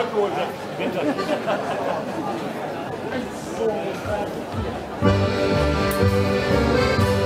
Alkohol weg.